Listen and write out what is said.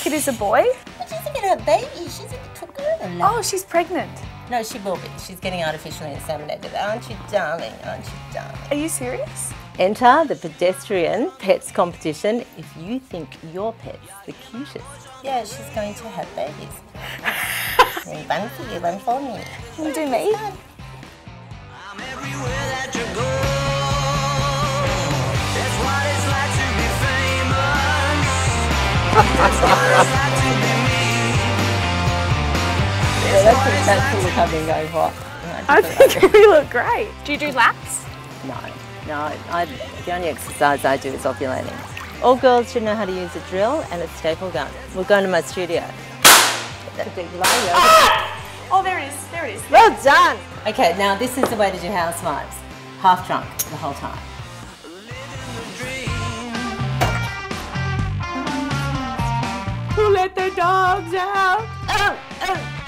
kid is a boy? But she's going to get her baby. She's going to talk over now. Oh, she's pregnant. No, she will be. She's getting artificially inseminated. Aren't you, darling? Aren't you, darling? Are you serious? Enter the pedestrian pets competition if you think your pet's the cutest. Yeah, she's going to have babies. One for you, one for me. You do me. I'm everywhere that you go. Yeah, that's what we have been going for. I think we look great. Do you do laps? No, the only exercise I do is ovulating. All girls should know how to use a drill and a staple gun. We're going to my studio. Oh, there it is. Well done. Okay, now this is the way to do housewives. Half drunk the whole time. Who let the dogs out?